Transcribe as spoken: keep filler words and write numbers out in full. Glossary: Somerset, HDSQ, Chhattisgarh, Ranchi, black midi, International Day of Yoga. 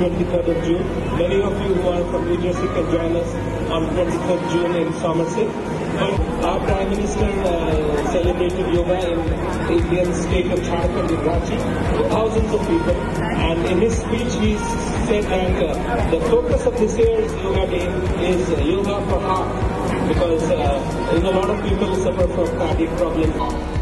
twenty-third of June. Many of you who are from New Jersey can join us on twenty-third June in Somerset. And our Prime Minister uh, celebrated yoga in the Indian state of Chhattisgarh in Ranchi to thousands of people. And in his speech, he said that uh, the focus of this year's Yoga Day is yoga for heart, because uh, you know, a lot of people suffer from cardiac problems.